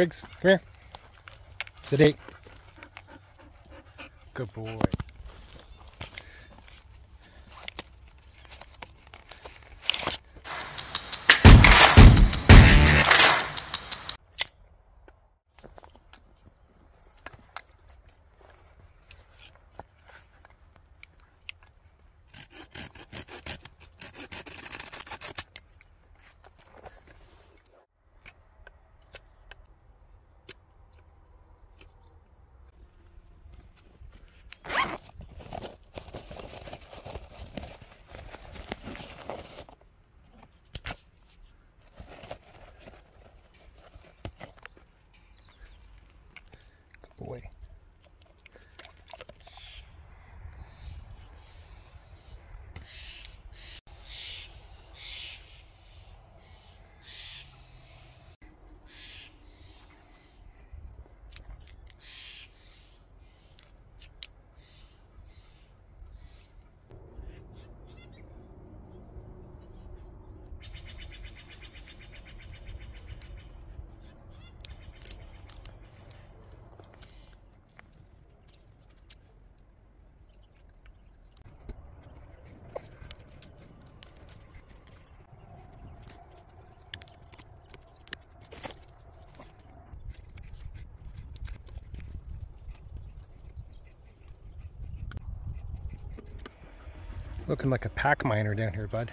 Briggs, come here. Sedate. Good boy. Looking like a pack miner down here, bud.